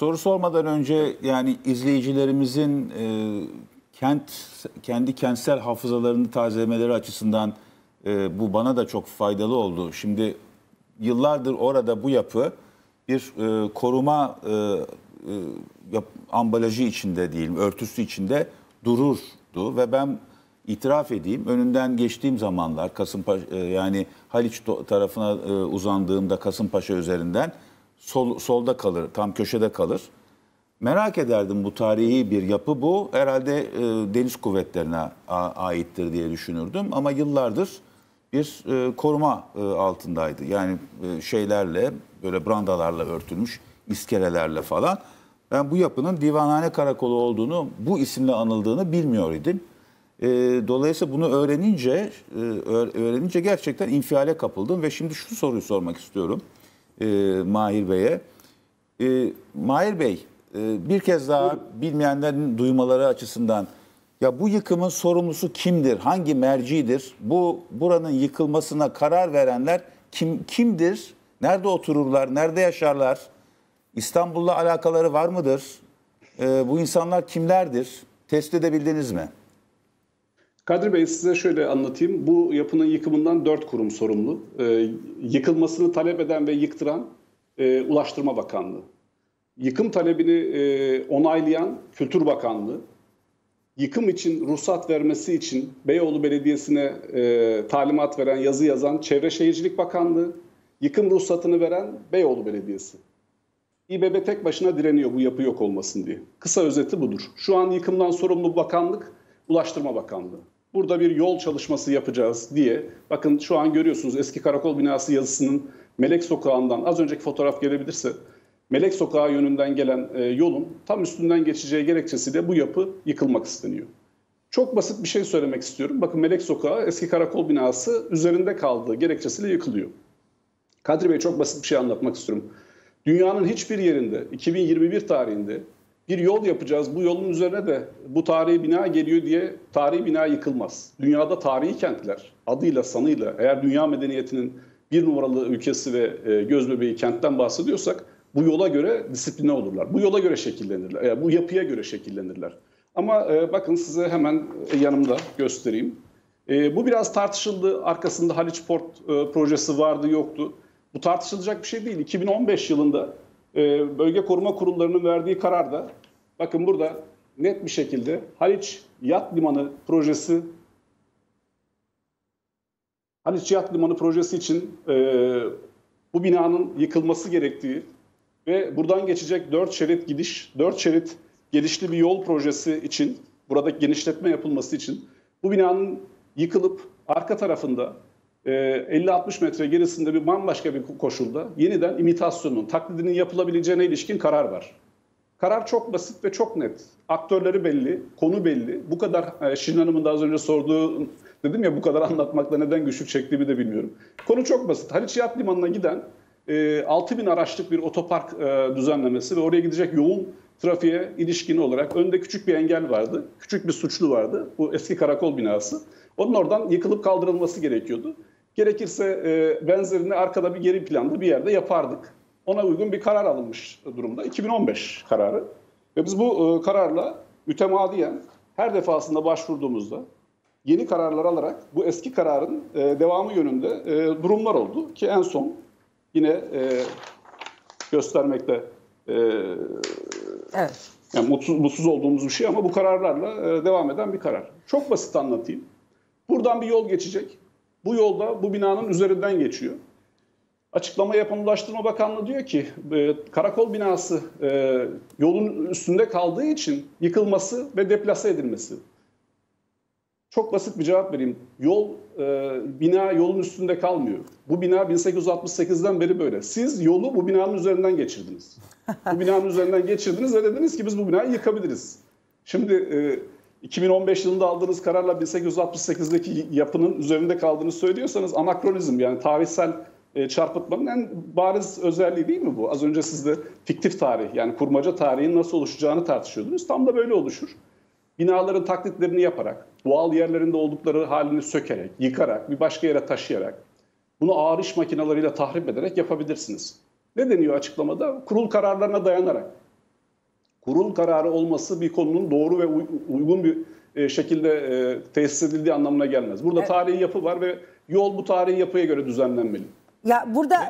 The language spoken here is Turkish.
Soru sormadan önce yani izleyicilerimizin kendi kentsel hafızalarını tazelemeleri açısından bu bana da çok faydalı oldu. Şimdi yıllardır orada bu yapı bir koruma ambalajı içinde diyeyim, örtüsü içinde dururdu ve ben itiraf edeyim, önünden geçtiğim zamanlar Kasımpaşa, yani Haliç tarafına uzandığımda Kasımpaşa üzerinden solda kalır, tam köşede kalır. Merak ederdim, bu tarihi bir yapı bu. Herhalde deniz kuvvetlerine aittir diye düşünürdüm. Ama yıllardır bir koruma altındaydı. Yani şeylerle, böyle brandalarla örtülmüş, iskelelerle falan. Ben bu yapının divanhane karakolu olduğunu, bu isimle anıldığını bilmiyor idim. Dolayısıyla bunu öğrenince gerçekten infiale kapıldım. Ve şimdi şu soruyu sormak istiyorum Mahir Bey'e. Mahir Bey, bir kez daha bilmeyenlerin duymaları açısından, ya bu yıkımın sorumlusu kimdir? Hangi mercidir? Buranın yıkılmasına karar verenler kimdir? Nerede otururlar? Nerede yaşarlar? İstanbul'la alakaları var mıdır? Bu insanlar kimlerdir? Tespit edebildiniz mi? Kadri Bey, size şöyle anlatayım. Bu yapının yıkımından 4 kurum sorumlu. Yıkılmasını talep eden ve yıktıran Ulaştırma Bakanlığı. Yıkım talebini onaylayan Kültür Bakanlığı, yıkım için ruhsat vermesi için Beyoğlu Belediyesi'ne talimat veren, yazı yazan Çevre Şehircilik Bakanlığı, yıkım ruhsatını veren Beyoğlu Belediyesi. İBB tek başına direniyor bu yapı yok olmasın diye. Kısa özeti budur. Şu an yıkımdan sorumlu bakanlık Ulaştırma Bakanlığı. Burada bir yol çalışması yapacağız diye, bakın şu an görüyorsunuz eski karakol binası yazısının Melek Sokağı'ndan, az önceki fotoğraf gelebilirse, Melek Sokağı yönünden gelen yolun tam üstünden geçeceği gerekçesiyle bu yapı yıkılmak isteniyor. Çok basit bir şey söylemek istiyorum. Bakın Melek Sokağı, eski karakol binası üzerinde kaldığı gerekçesiyle yıkılıyor. Kadri Bey, çok basit bir şey anlatmak istiyorum. Dünyanın hiçbir yerinde 2021 tarihinde bir yol yapacağız, bu yolun üzerine de bu tarihi bina geliyor diye tarihi bina yıkılmaz. Dünyada tarihi kentler adıyla sanıyla, eğer dünya medeniyetinin bir numaralı ülkesi ve gözbebeği kentten bahsediyorsak, bu yola göre disipline olurlar. Bu yola göre şekillenirler. Yani bu yapıya göre şekillenirler. Ama bakın size hemen yanımda göstereyim. Bu biraz tartışıldı. Arkasında Haliçport projesi vardı, yoktu. Bu tartışılacak bir şey değil. 2015 yılında Bölge Koruma Kurulları'nın verdiği kararda, bakın burada net bir şekilde Haliç Yat Limanı projesi, Haliç Yat Limanı projesi için bu binanın yıkılması gerektiği ve buradan geçecek 4 şerit gidiş, 4 şerit gelişli bir yol projesi için, buradaki genişletme yapılması için bu binanın yıkılıp arka tarafında 50-60 metre gerisinde bir bambaşka bir koşulda yeniden imitasyonun, taklidinin yapılabileceğine ilişkin karar var. Karar çok basit ve çok net. Aktörleri belli, konu belli. Bu kadar, Şirin Hanım'ın da az önce sorduğu, dedim ya bu kadar anlatmakla neden güçlük çektiğimi de bilmiyorum. Konu çok basit. Haliç Yat Limanı'na giden 6.000 araçlık bir otopark düzenlemesi ve oraya gidecek yoğun trafiğe ilişkin olarak önde küçük bir engel vardı. Küçük bir suçlu vardı. Bu eski karakol binası. Onun oradan yıkılıp kaldırılması gerekiyordu. Gerekirse benzerini arkada bir geri planda bir yerde yapardık. Ona uygun bir karar alınmış durumda. 2015 kararı. Ve biz bu kararla mütemadiyen her defasında başvurduğumuzda yeni kararlar alarak bu eski kararın devamı yönünde durumlar oldu. Ki en son yine göstermekte evet. Yani mutsuz olduğumuz bir şey, ama bu kararlarla devam eden bir karar. Çok basit anlatayım. Buradan bir yol geçecek. Bu yolda bu binanın üzerinden geçiyor. Açıklama yapan Ulaştırma Bakanlığı diyor ki karakol binası yolun üstünde kaldığı için yıkılması ve deplase edilmesi. Çok basit bir cevap vereyim. Bina yolun üstünde kalmıyor. Bu bina 1868'den beri böyle. Siz yolu bu binanın üzerinden geçirdiniz. Bu binanın üzerinden geçirdiniz ve dediniz ki biz bu binayı yıkabiliriz. Şimdi 2015 yılında aldığınız kararla 1868'deki yapının üzerinde kaldığını söylüyorsanız anakronizm, yani tarihsel çarpıtmanın en bariz özelliği değil mi bu? Az önce siz de fiktif tarih, yani kurmaca tarihin nasıl oluşacağını tartışıyordunuz. Tam da böyle oluşur. Binaların taklitlerini yaparak, doğal yerlerinde oldukları halini sökerek, yıkarak, bir başka yere taşıyarak, bunu ağır iş makineleriyle tahrip ederek yapabilirsiniz. Ne deniyor açıklamada? Kurul kararlarına dayanarak. kurul kararı olması bir konunun doğru ve uygun bir şekilde tesis edildiği anlamına gelmez. Burada tarihi yapı var ve yol bu tarihi yapıya göre düzenlenmeli. Ya burada